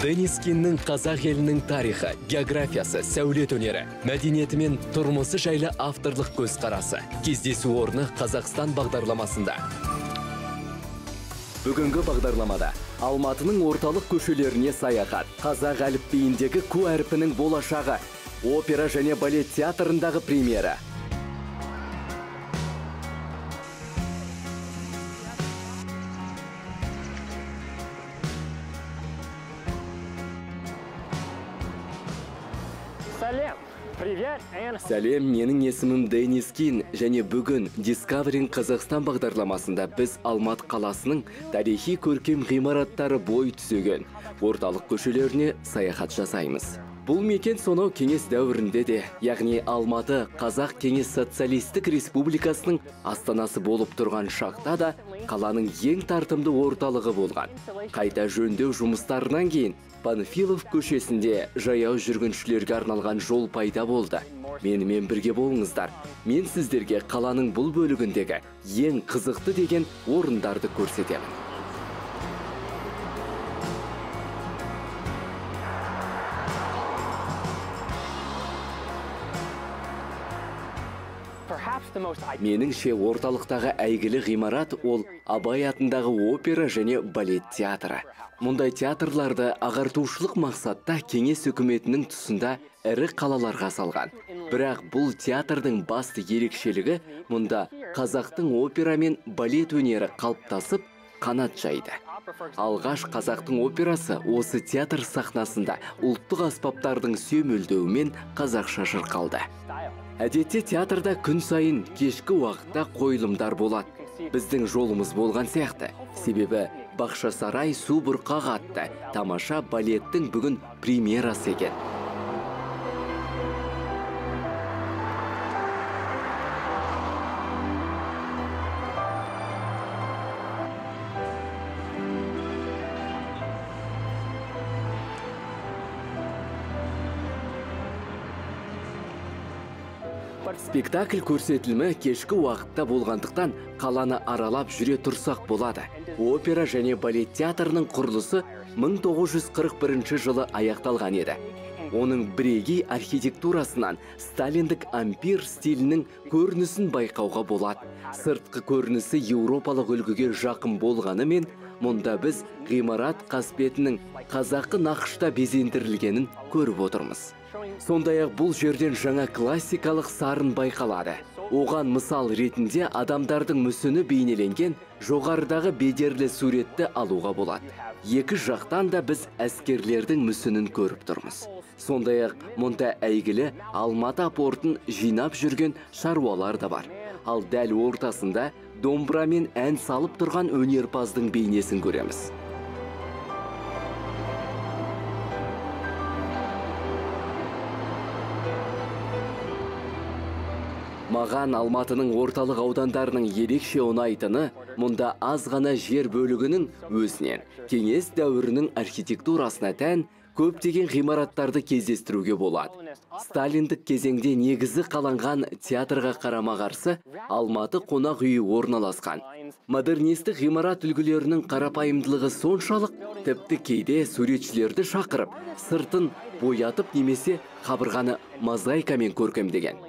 Денис Киннің қазақ елінің тарихы, географиясы, сәулет өнері, мәдениеті мен тұрмысы жайлы авторлық көзқарасы. Кездесу орны Қазақстан бағдарламасында. Бүгінгі бағдарламада Алматының орталық көшелеріне саяхат, қазақ әліпбиіндегі Қ әрпінің болашағы, опера және балет театрындағы премьера. Сәлем, менің есімім Денис Кин, және бүгін Discovering Қазақстан бағдарламасында біз Алматы қаласының тарихи көркем ғимараттары бой түзеген орталық көшелеріне саяхат жасаймыз. Бұл мекен сонау кеңес дәуірінде де, яғни Алматы Қазақ Кеңес Социалистік Республикасының астанасы болып тұрған шақта да қаланың ең тартымды орталығы болған. Қайта жөндеу жұмыстарынан кейін Панфилов көшесінде жаяу жүргіншілерге арналған жол пайда болды. Менімен бірге болыңыздар. Мен сіздерге қаланың бұл бөлігіндегі ең қызықты деген орындарды көрсетемін. Меніңше орталықтағы әйгілі ғимарат ол Абай атындағы опера және балет театры. Мұндай театрларды ағартушылық мақсатта кеңес үкіметінің тұсында әрі қалаларға салған. Бірақ бұл театрдың басты ерекшелігі мұнда қазақтың опера мен балет өнері қалыптасып қанат жайды. Алғаш қазақтың операсы осы театр сахнасында ұлттық аспаптардың сөмілдеуімен қазақша шырқалды. Әдетте театрда күн сайын кешкі уақытта қойылымдар болады. Біздің жолымыз болған сияқты. Себебі Бақшасарай су бұрқақ атты тамаша балеттің бүгін премьерасы екен. Спектакль көрсетілімі кешкі уақытта болғандықтан қаланы аралап жүре тұрсақ болады. Опера және балет театрының құрылысы 1941 жылы аяқталған еді. Оның бірегей архитектурасынан сталиндік ампир стилінің көрінісін байқауға болады. Сыртқы көрінісі еуропалық үлгіге жақын болғанымен, мұнда біз ғимарат қасбетінің қазақы нақышта безендірілгенін көріп отырмыз. Сондай-ақ бұл жерден жаңа классикалық сарын байқалады. Оған мысал ретінде адамдардың мүсіні бейнеленген жоғарыдағы бедерлі суретті алуға болады. Екі жақтан да біз әскерлердің мүсінін көріп тұрмыз. Сондай-ақ мұнда әйгілі Алматы портын жинап жүрген шаруалар да бар. Ал дәл ортасында домбырамен ән салып тұрған өнерпаздың бейнесін көреміз. Маған Алматының орталық аудандарының ерекше ұнайтыны, мұнда аз ғана жер бөлігінің өзінен кеңес дәуірінің архитектурасына тән көптеген ғимараттарды кездестіруге болады. Сталиндік кезеңде негізі қаланған театрға қарама-қарсы Алматы қонақ үйі орналасқан. Модернистік ғимарат үлгілерінің қарапайымдылығы соншалық, тіпті кейде суретшілерді шақырып, сыртын боятып немесе қабырғаны мозаикамен көркемдеген.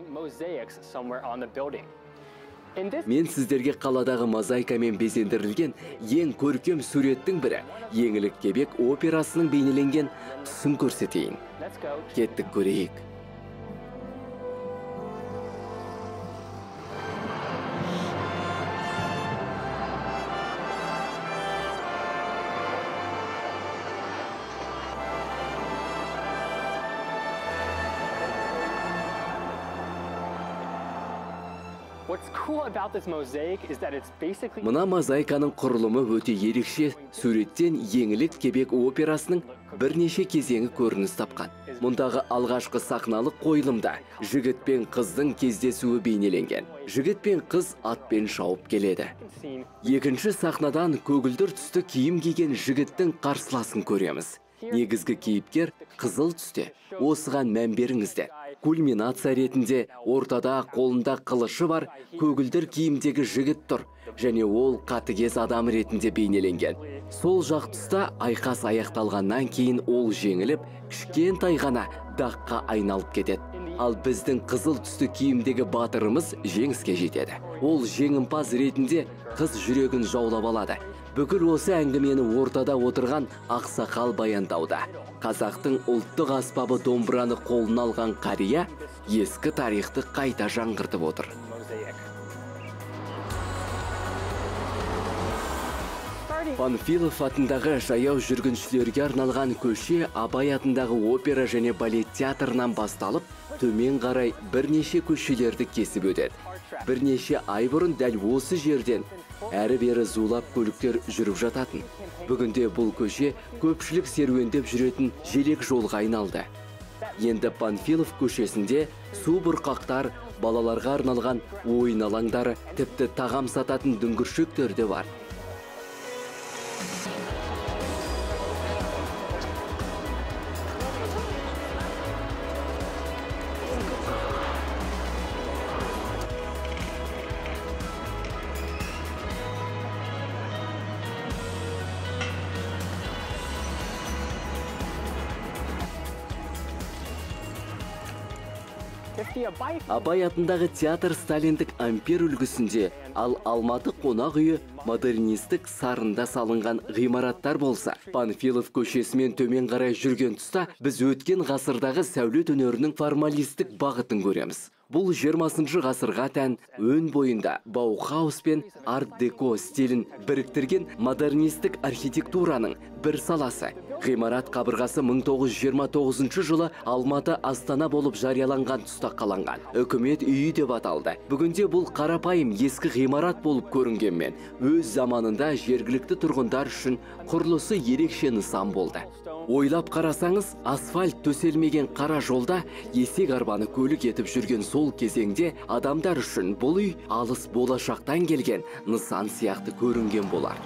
Мен сіздерге қаладағы мозаикамен безендірілген ең көркем суреттің бірі Еңілік-Кебек операсының бейнеленген тұсын көрсетейін. Кеттік көрейік. Мына мозаиканың құрылымы өте ерекше. Суреттен Еңілік-Кебек операсының бірнеше кезеңі көрініс тапқан. Мұндағы алғашқы сахналық қойылымда жігіт пен қыздың кездесуі бейнеленген. Жігіт пен қыз атпен шауып келеді. Екінші сахнадан көгілдір түсті киім киген жігіттің қарсыласын көреміз. Негізгі кейіпкер қызыл түсте. Осыған мән беріңізді. Кульминация ретінде ортада қолында қылышы бар көгілдір киімдегі жігіт тұр. және ол қатыгез адам ретінде бейнеленген. Сол жақ тұста айқас аяқталғаннан кейін ол жеңіліп, кішкентай ғана даққа айналып кетеді. Ал біздің қызыл түсті киімдегі батырымыз жеңіске жетеді. Ол жеңімпаз ретінде қыз жүрегін жаулап алады. Бүкіл осы әңгімені ортада отырған ақсақал баяндауда. Қазақтың ұлттық аспабы домбыраны қолына алған қария ескі тарихты қайта жаңғыртып отыр. Панфилов атындағы жаяу жүргіншілерге арналған көше Абай атындағы опера және балет театрынан басталып, төмен қарай бірнеше көшелерді кесіп өтеді. Бірнеше ай бұрын дәл осы жерден әрі-бері зулап көліктер жүріп жататын. Бүгінде бұл көше көпшілік серуендеп жүретін желек жолға айналды. Енді Панфилов көшесінде су бұрқақтар, балаларға арналған ойын алаңдары, тіпті тағам сататын дүңгіршектер де бар. Абай атындағы театр сталиндік ампер үлгісінде, ал Алматы қонақ үйі модернистік сарында салынған ғимараттар болса, Панфилов көшесімен төмен қарай жүрген тұста біз өткен ғасырдағы сәулет өнерінің формалистік бағытын көреміз. Бұл 20-шы ғасырға тән өн бойында Баухаус пен арт-деко стилін біріктірген модернистік архитектураның бір саласы. Ғимарат қабырғасы 1929 жылы Алматы Астана болып жарияланған тұста қаланған. Үкімет үйі деп аталды. Бүгінде бұл қарапайым ескі ғимарат болып көрінгенмен, өз заманында жергілікті тұрғындар үшін құрылысы ерекше нысан болды. Ойлап қарасаңыз, асфальт төселмеген қара жолда есек арбаны көлік етіп жүрген сол кезеңде адамдар үшін бұл үй алыс болашақтан келген нысан сияқты көрінген болар.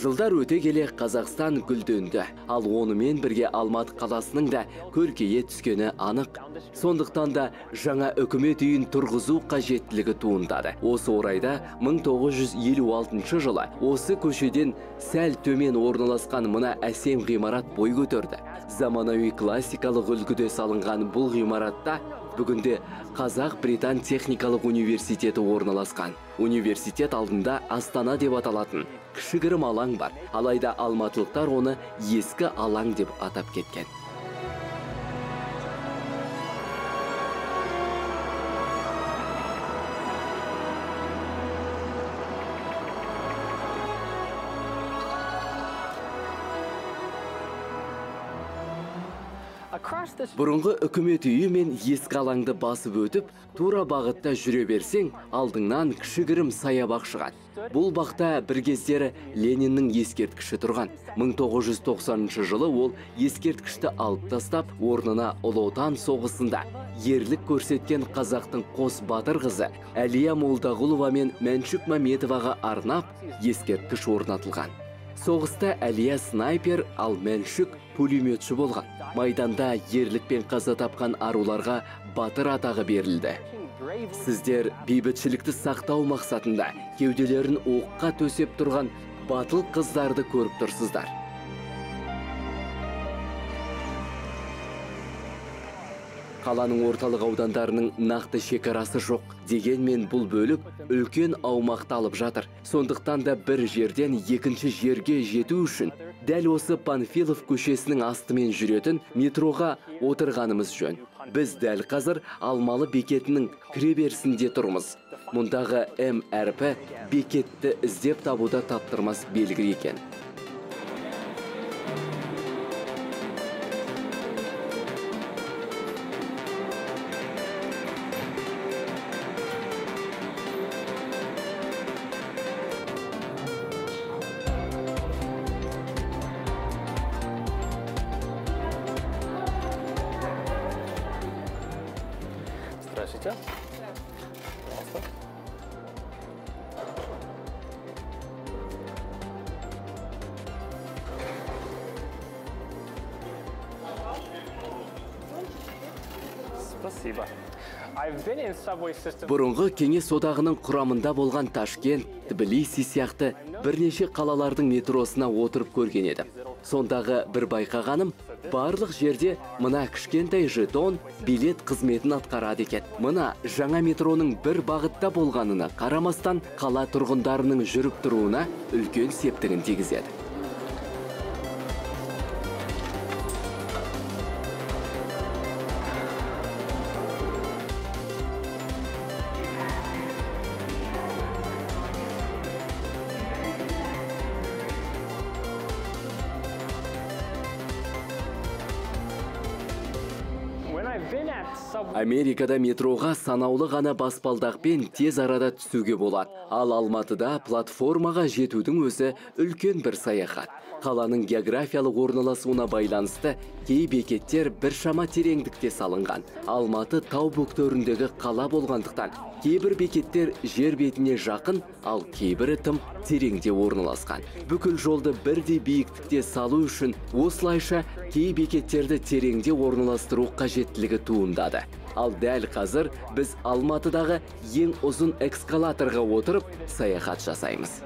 Жылдар өте келе Қазақстан гүлденді, ал онымен бірге Алматы қаласының да көркейе түскені анық. Сондықтан да жаңа үкімет үйін тұрғызу қажеттілігі туындады. Осы орайда 1956 жылы осы көшеден сәл төмен орналасқан мына әсем ғимарат бой көтерді. Заманауи классикалық үлгіде салынған бұл ғимаратта бүгінде Қазақ-Британ техникалық университеті орналасқан. Университет алдында Астана деп аталатын кішігірім алаң бар. Алайда алматылықтар оны ескі алаң деп атап кеткен. Бұрынғы үкімет үйі мен ескі алаңды басып өтіп, тура бағытта жүре берсең, алдыңнан кішігірім саябақ шығады. Бұл бақта бір кездері Лениннің ескерткіші тұрған. 1990 жылы ол ескерткішті алып тастап, орнына Ұлы Отан соғысында ерлік көрсеткен қазақтың қос батыр қызы Әлия Молдағұлова мен Мәншүк Мәметоваға арнап ескерткіш орнатылған. Соғыста Әлия снайпер, ал Мәншүк пулеметші болған. Майданда ерлікпен қаза тапқан аруларға батыр атағы берілді. Сіздер бейбітшілікті сақтау мақсатында кеуделерін оққа төсеп тұрған батыл қыздарды көріп тұрсыздар. Қаланың орталық аудандарының нақты шекарасы жоқ. Дегенмен бұл бөлік үлкен аумақты алып жатыр. Сондықтан да бір жерден екінші жерге жету үшін дәл осы Панфилов көшесінің астымен жүретін метроға отырғанымыз жөн. Біз дәл қазір Алмалы бекетінің кіреберісінде тұрмыз. Мұндағы М әрпі бекетті іздеп табуда таптырмас белгі екен. Хотя? Да. Пожалуйста. Спасибо. Бұрынғы кеңес одағының құрамында болған Ташкент, Тбилиси сияқты бірнеше қалалардың метросына отырып көрген едім. Сондағы бір байқағаным, барлық жерде мына кішкентай жетон билет қызметін атқарады екен. Мына жаңа метроның бір бағытта болғанына қарамастан қала тұрғындарының жүріп тұруына үлкен септігін тигізеді. Америкада метроға санаулы ғана баспалдақпен тез арада түсуге болады. Ал Алматыда платформаға жетудің өзі үлкен бір саяхат. Қаланың географиялық орналасуына байланысты кей бекеттер біршама тереңдікте салынған. Алматы тау бөктеріндегі қала болғандықтан кейбір бекеттер жер бетіне жақын, ал кейбірі тым тереңде орналасқан. Бүкіл жолды бірдей биіктікте салу үшін осылайша кей бекеттерді тереңде орналастыру қажеттілігі туындады. Ал дәл қазір біз Алматыдағы ең ұзын экскалаторға отырып саяхат жасаймыз.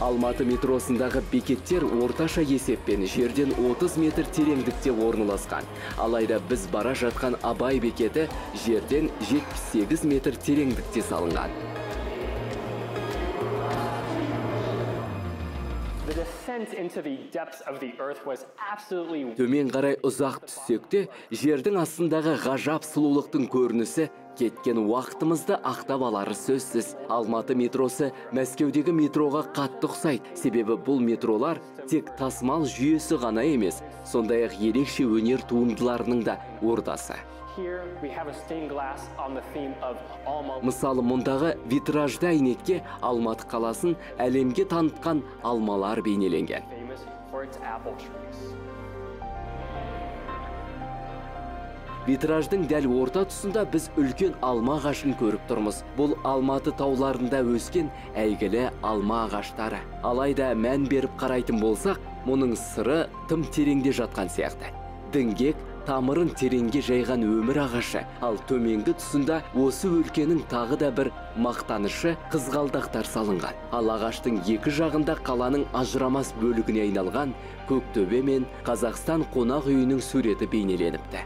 Алматы метросындағы бекеттер орташа есеппен жерден 30 метр тереңдікте орналасқан. Алайда біз бара жатқан Абай бекеті жерден 78 метр тереңдікте салынған. Төмен қарай ұзақ түссекте, жердің астындағы ғажап сұлулықтың көрінісі кеткен уақытымызды ақтап алары сөзсіз. Алматы метросы Мәскеудегі метроға қатты ұқсайды, себебі бұл метролар тек тасымал жүйесі ғана емес, сондай-ақ ерекше өнер туындыларының да ортасы. Мысалы, мұндағы витражды әйнекке Алматы қаласын әлемге танытқан алмалар бейнеленген. Витраждың дәл орта тұсында біз үлкен алма ағашын көріп тұрмыз. Бұл Алматы тауларында өскен әйгілі алма ағаштары. Алайда мән беріп қарайтын болсақ, мұның сыры тым тереңде жатқан сияқты. Діңгек тамырын тереңге жайған өмір ағашы, ал төменгі тұсында осы өлкенің тағы да бір мақтанышы қызғалдақтар салынған. Ал ағаштың екі жағында қаланың ажырамас бөлігіне айналған Көктөбе мен Қазақстан қонақ үйінің суреті бейнеленіпті.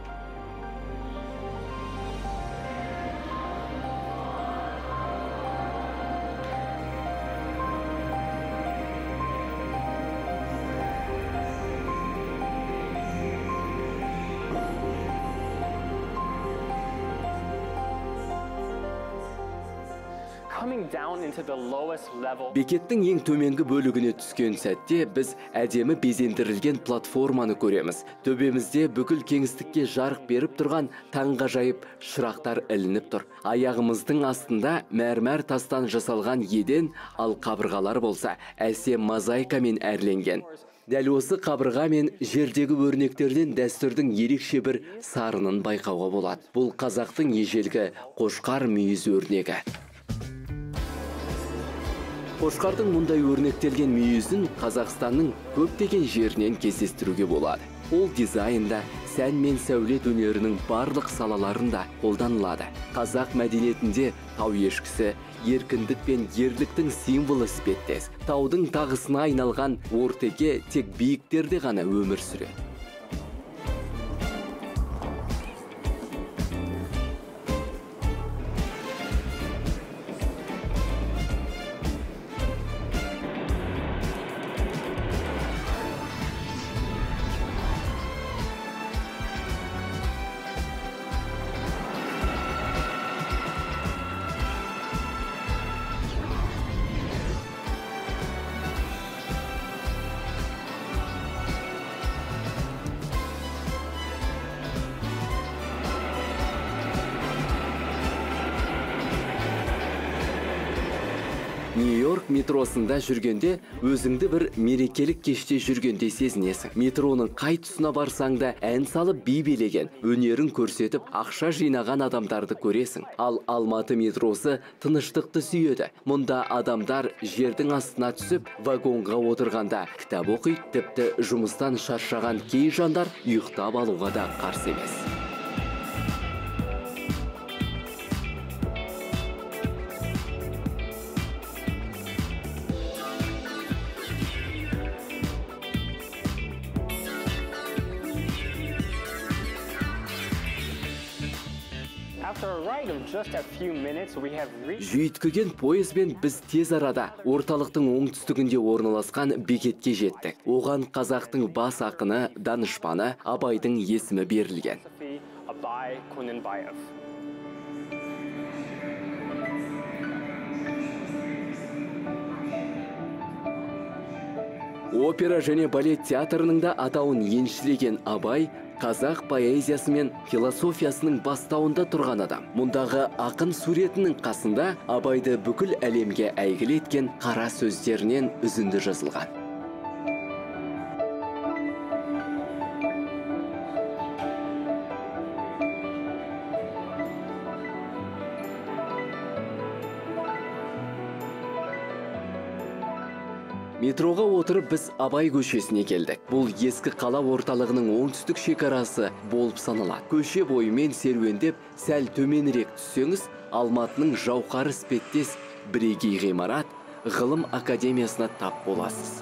Бекеттің ең төменгі бөлігіне түскен сәтте біз әдемі безендірілген платформаны көреміз. Төбемізде бүкіл кеңістікке жарық беріп тұрған таңғажайып шырақтар ілініп тұр. Аяғымыздың астында мәрмәр тастан жасалған еден, ал қабырғалар болса, әсем мозаикамен әрленген. Дәл осы қабырға мен жердегі өрнектерден дәстүрдің ерекше бір сарынын байқауға болады. Бұл қазақтың ежелгі Қошқар мүйіз өрнегі. Қошқардың мұндай өрнектелген мүйізін Қазақстанның көптеген жерінен кездестіруге болады. Ол дизайнда, сән мен сәулет өнерінің барлық салаларында қолданылады. Қазақ мәдениетінде тау ешкісі еркіндік пен ерліктің символы іспеттес. Таудың тағысына айналған ортеке тек биіктерде ғана өмір сүреді. Нью-Йорк метросында жүргенде, өзіңді бір мерекелік кеште жүргенде сезінесің. Метроның қай тұсына барсаң да ән салып би билеген, өнерін көрсетіп, ақша жинаған адамдарды көресің. Ал Алматы метросы тыныштықты сүйеді. Мұнда адамдар жердің астына түсіп, вагонға отырғанда кітап оқиды, тіпті жұмыстан шаршаған кей жандар ұйықтап алуға да қарсы емес. Жүйткіген пойызбен біз тез арада орталықтың оңтүстігінде орналасқан бекетке жеттік. Оған қазақтың бас ақыны, данышпаны Абайдың есімі берілген. Опера және балет театрының да атауын еншілеген Абай, қазақ поэзиясы мен философиясының бастауында тұрған адам. Мұндағы ақын суретінің қасында Абайды бүкіл әлемге әйгілі еткен қара сөздерінен үзінді жазылған. Метроға отырып, біз Абай көшесіне келдік. Бұл ескі қала орталығының оңтүстік шекарасы болып саналады. Көше бойымен серуендеп, сәл төменірек түссеңіз, Алматының жауһары іспеттес бірегей ғимарат ғылым академиясына тап боласыз.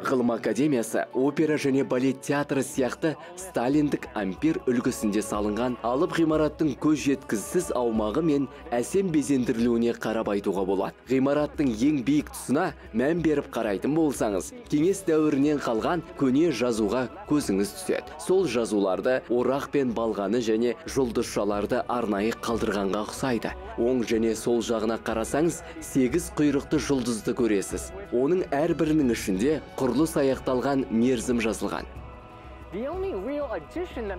Ғылым академиясы опера және балет театры сияқты сталиндік ампир үлгісінде салынған алып ғимараттың көз жеткізсіз аумағы мен әсем безендірілуіне қарап айтуға болады. Ғимараттың ең биік тұсына мән беріп қарайтын болсаңыз, кеңес дәуірінен қалған көне жазуға көзіңіз түседі. Сол жазуларды орақ пен балғаны және жұлдызшаларды арнайы қалдырғанға ұқсайды. Оң және сол жағына қарасаңыз, 8 құйрықты жұлдызды көресіз. Оның әрбірінің ішінде құрылыс аяқталған мерзім жазылған.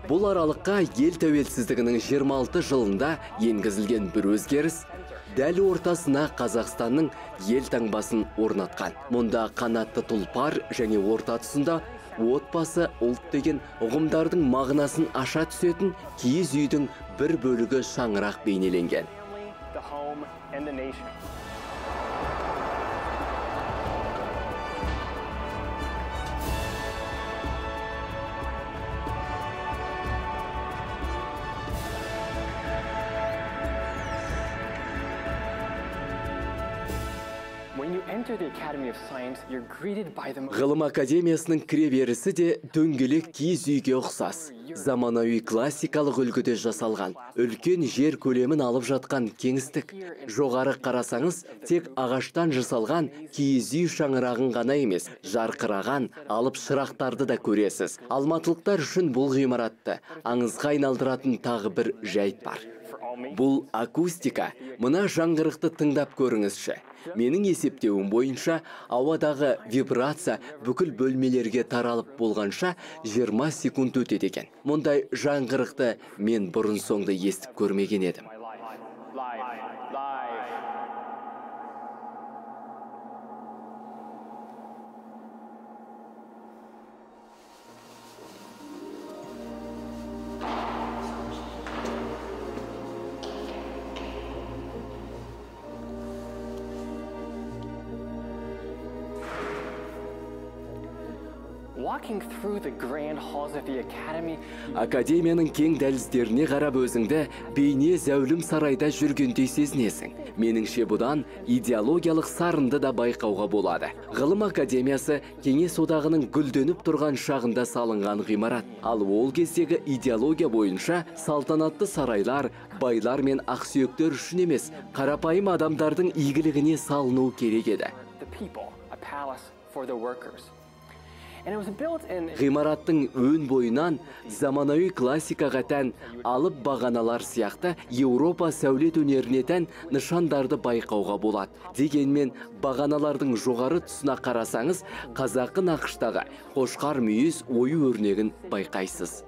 Бұл аралыққа ел тәуелсіздігінің 26 жылында енгізілген бір өзгеріс дәл ортасына Қазақстанның ел таңбасын орнатқан. Мұнда қанатты тұлпар және орта тұсында отбасы, ұлт деген ұғымдардың мағынасын аша түсетін киіз үйдің бір бөлігі шаңырақ бейнеленген. Ғылым академиясының кіреберісі де дөңгелек киіз үйге ұқсас. Заманауи классикалық үлгіде жасалған, үлкен жер көлемін алып жатқан кеңістік. Жоғары қарасаңыз, тек ағаштан жасалған киіз үй шаңырағын ғана емес, жарқыраған алып шырақтарды да көресіз. Алматылықтар үшін бұл ғимаратты аңызға айналдыратын тағы бір жайт бар. Бұл акустика. Мына жаңғырықты тыңдап көріңізші. Менің есептеуім бойынша, ауадағы вибрация бүкіл бөлмелерге таралып болғанша 20 секунд өтеді екен. Мұндай жаңғырықты мен бұрын соңды естіп көрмеген едім. Академияның кең дәліздеріне қарап өзіңді бейне зәулім сарайда жүргендей сезінесің. Меніңше бұдан идеологиялық сарынды да байқауға болады. Ғылым академиясы кеңес одағының гүлденіп тұрған шағында салынған ғимарат. Ал ол кездегі идеология бойынша салтанатты сарайлар, байлар мен ақсүйектер үшін емес, қарапайым адамдардың игілігіне салыну керек еді. Ғимараттың өн бойынан заманауи классикаға тән алып бағаналар сияқты Еуропа сәулет өнерінетен нышандарды байқауға болады. Дегенмен бағаналардың жоғары тұсына қарасаңыз, қазақы нақыштағы Қошқар мүйіз ою өрнегін байқайсыз.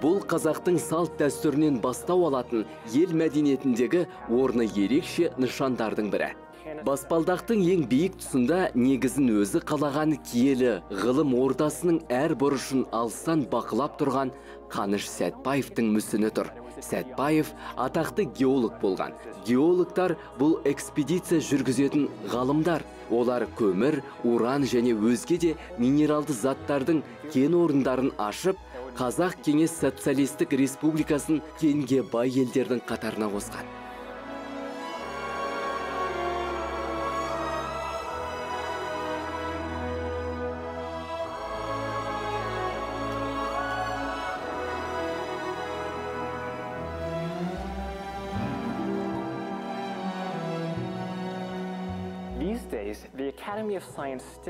Бұл қазақтың салт дәстүрінен бастау алатын ел мәдениетіндегі орны ерекше нышандардың бірі. Баспалдақтың ең биік тұсында негізін өзі қалаған киелі ғылым ордасының әр бұрышын алыстан бақылап тұрған Қаныш Сәтпаевтың мүсіні тұр. Сәтпаев атақты геолог болған. Геологтар бұл экспедиция жүргізетін ғалымдар. Олар көмір, уран және өзге де минералды заттардың кен орындарын ашып, Қазақ Кеңес Социалистік Республикасын кенге бай елдердің қатарына қосқан.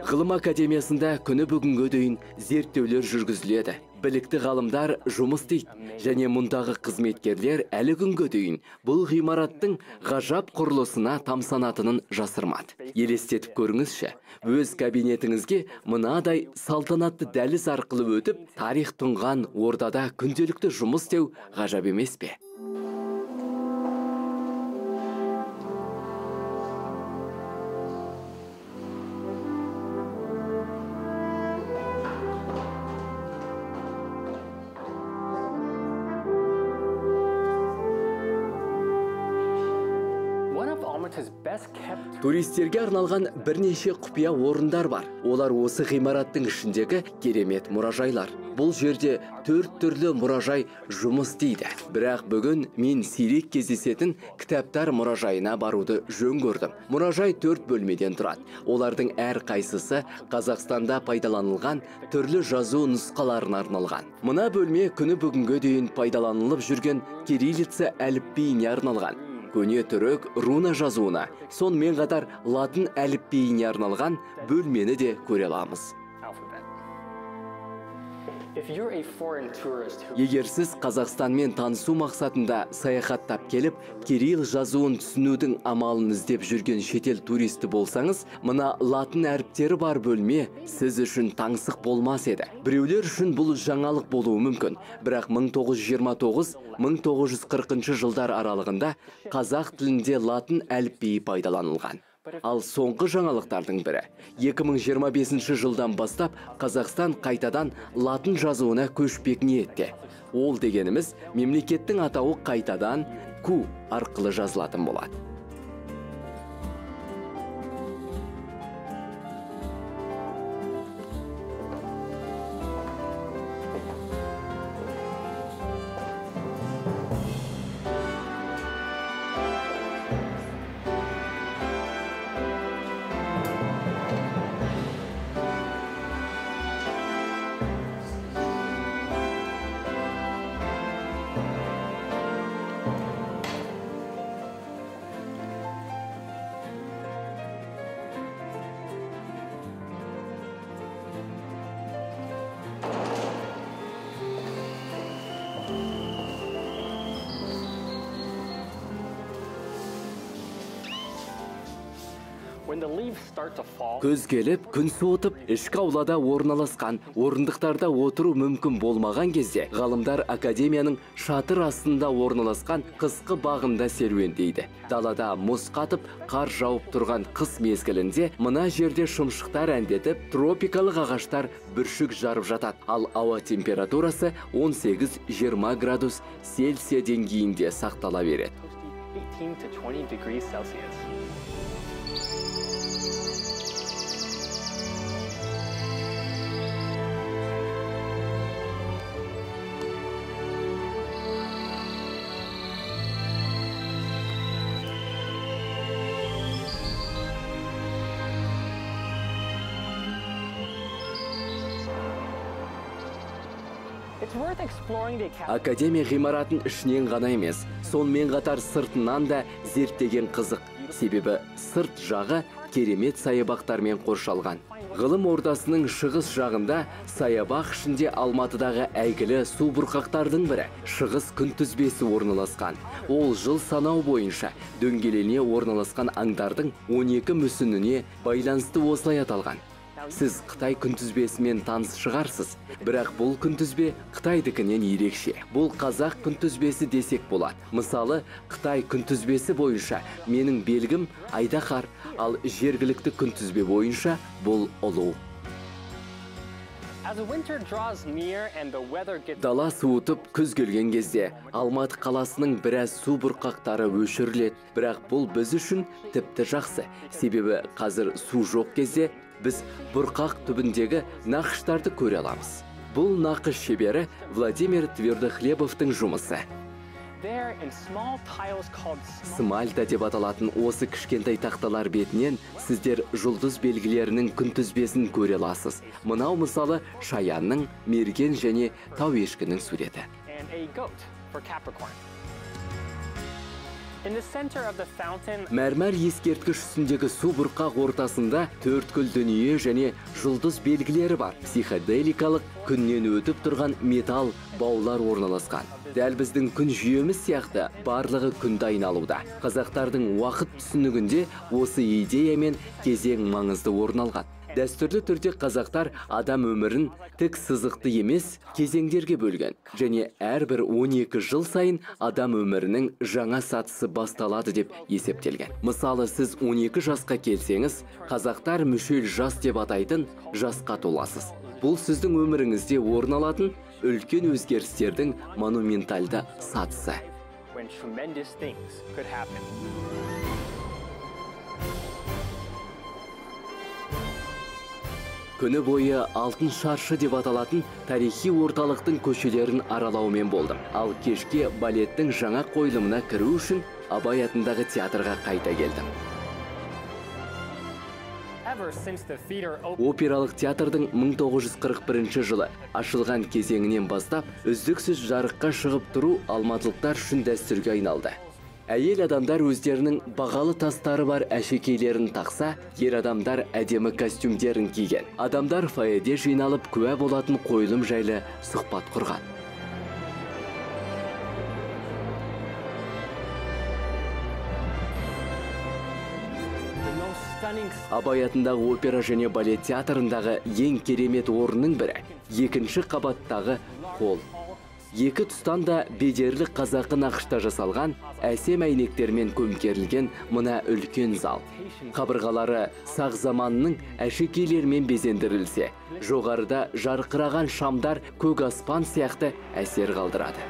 Ғылым академиясында күні бүгінгі дейін зерттеулер жүргізіледі. Білікті ғалымдар жұмыс істейді және мұндағы қызметкерлер әлі күнге дейін бұл ғимараттың ғажап құрылысына тамсанатынын жасырмады. Елестетіп көріңізші, өз кабинетіңізге мынадай салтанатты дәліз арқылы өтіп, тарих тұнған ордада күнделікті жұмыс істеу ғажап емес пе? Туристерге арналған бірнеше құпия орындар бар. Олар осы ғимараттың ішіндегі керемет мұражайлар. Бұл жерде төрт түрлі мұражай жұмыс дейді. Бірақ бүгін мен сирек кездесетін кітаптар мұражайына баруды жөн көрдім. Мұражай төрт бөлмеден тұрады. Олардың әр қайсысы Қазақстанда пайдаланылған түрлі жазу нұсқаларына арналған. Мына бөлме күні бүгінгі дейін пайдаланылып жүрген кириллица әліпбиіне арналған. Көне түрік руна жазуына, сонымен қатар латын әліпбиіне арналған бөлмені де көре аламыз. Егер сіз Қазақстанмен танысу мақсатында саяхаттап келіп, кирилл жазуын түсінудің амалын іздеп жүрген шетел туристі болсаңыз, мына латын әріптері бар бөлме сіз үшін таңсық болмас еді. Біреулер үшін бұл жаңалық болуы мүмкін, бірақ 1929-1940 жылдар аралығында қазақ тілінде латын әліпбиі пайдаланылған. Ал соңғы жаңалықтардың бірі. 2025 жылдан бастап Қазақстан қайтадан латын жазуына көшпек ниетте. Ол дегеніміз мемлекеттің атауы қайтадан Q арқылы жазылатын болады. Көз келіп, күн суытып, ішкі аулада орналасқан, орындықтарда отыру мүмкін болмаған кезде, ғалымдар академияның шатыр астында орналасқан қысқы бағында серуендейді. Далада мұз қатып, қар жауып тұрған қыс мезгілінде, мына жерде шымшықтар әндетіп, тропикалық ағаштар бүршік жарып жатады. Ал ауа температурасы 18-20 градус Цельсия деңгейінде сақтала береді. Академия ғимаратын ішінен ғана емес, сонымен қатар сыртынан да зерттеген қызық. Себебі сырт жағы керемет саябақтармен қоршалған. Ғылым ордасының шығыс жағында саябақ ішінде Алматыдағы әйгілі су бұрқақтардың бірі шығыс күнтізбесі орналасқан. Ол жыл санау бойынша дөңгелене орналасқан аңдардың 12 мүсініне байланысты осылай аталған. Сіз Қытай күнтізбесімен таныс шығарсыз, бірақ бұл күнтізбе Қытайдікінен ерекше. Бұл қазақ күнтізбесі десек болады. Мысалы, Қытай күнтізбесі бойынша менің белгім айдақар, ал жергілікті күнтізбе бойынша бұл ұлу. Дала суытып күз келген кезде Алматы қаласының біраз су бұрқақтары өшіріледі, бірақ бұл біз үшін тіпті жақсы. Себебі қазір су жоқ кезде біз бұрқақ түбіндегі нақыштарды көре аламыз. Бұл нақыш шебері Владимир Твердохлебовтың жұмысы. Смальта деп аталатын осы кішкентай тақталар бетінен сіздер жұлдыз белгілерінің күнтізбесін көре аласыз. Мынау мысалы Шаянның, Мерген және Тау ешкінің суреті. Мәрмәр ескерткіш үстіндегі су бұрқақ ортасында төрткүл дүние және жұлдыз белгілері бар. Психоделикалық күннен өтіп тұрған металл баулар орналасқан. Дәл біздің күн жүйеміз сияқты барлығы күнді айналуда. Қазақтардың уақыт түсінігінде осы идеямен кезең маңызды орналған. Дәстүрлі түрде қазақтар адам өмірін тік сызықты емес кезеңдерге бөлген. Және әрбір 12 жыл сайын адам өмірінің жаңа сатысы басталады деп есептелген. Мысалы, сіз 12 жасқа келсеңіз, қазақтар мүшел жас деп атайтын жасқа толасыз. Бұл сіздің өміріңізде орын алатын үлкен өзгерістердің монументалды сатысы. Күні бойы алтын шаршы деп аталатын тарихи орталықтың көшелерін аралаумен болдым. Ал кешке балеттің жаңа қойылымына кіру үшін Абай атындағы театрға қайта келдім. Опералық театрдың 1941 жылы ашылған кезеңінен бастап, үздіксіз жарыққа шығып тұру алматылықтар үшін дәстүрге айналды. Әйел адамдар өздерінің бағалы тастары бар әшекейлерін тақса, ер адамдар әдемі костюмдерін киген. Адамдар фойеде жиналып куә болатын қойылым жайлы сұхбат құрған. Абай атындағы опера және балет театрындағы ең керемет орынның бірі – екінші қабаттағы қол. Екі тұстан да бедерлі қазақы нақышта жасалған, әсем әйнектермен көмкерілген мына үлкен зал. Қабырғалары сақ заманының әшекейлермен безендірілсе, жоғарыда жарқыраған шамдар көк аспан сияқты әсер қалдырады.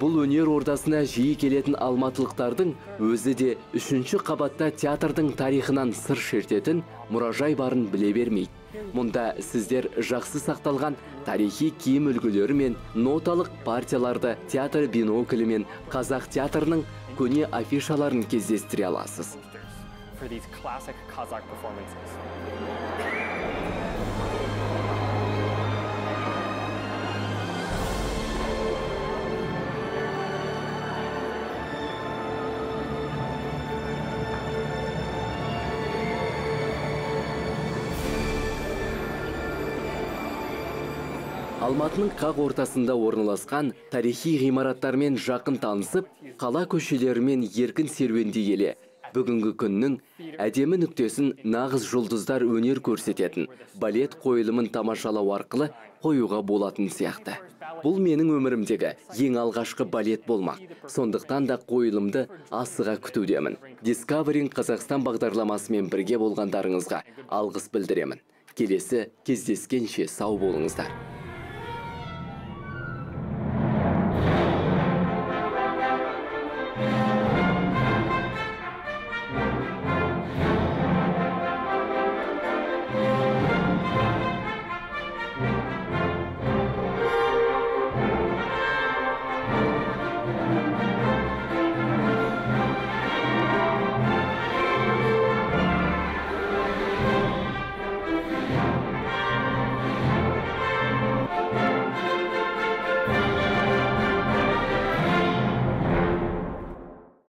Бұл өнер ордасына жиі келетін алматылықтардың өзі де үшінші қабатта театрдың тарихынан сыр шертетін мұражай барын біле бермейді. Мұнда сіздер жақсы сақталған тарихи киім үлгілері мен ноталық партияларды театр биноклі мен қазақ театрының көне афишаларын кездестіре аласыз. Алматының қақ ортасында орналасқан тарихи ғимараттармен жақын танысып, қала көшелерімен еркін серуенде еле, бүгінгі күннің әдемі нүктесін нағыз жұлдыздар өнер көрсететін, балет қойылымын тамашалау арқылы қоюға болатын сияқты. Бұл менің өмірімдегі ең алғашқы балет болмақ. Сондықтан да қойылымды асыға күтудемін. Discovering Қазақстан бағдарламасымен бірге болғандарыңызға алғыс білдіремін. Келесі кездескенше сау болыңыздар.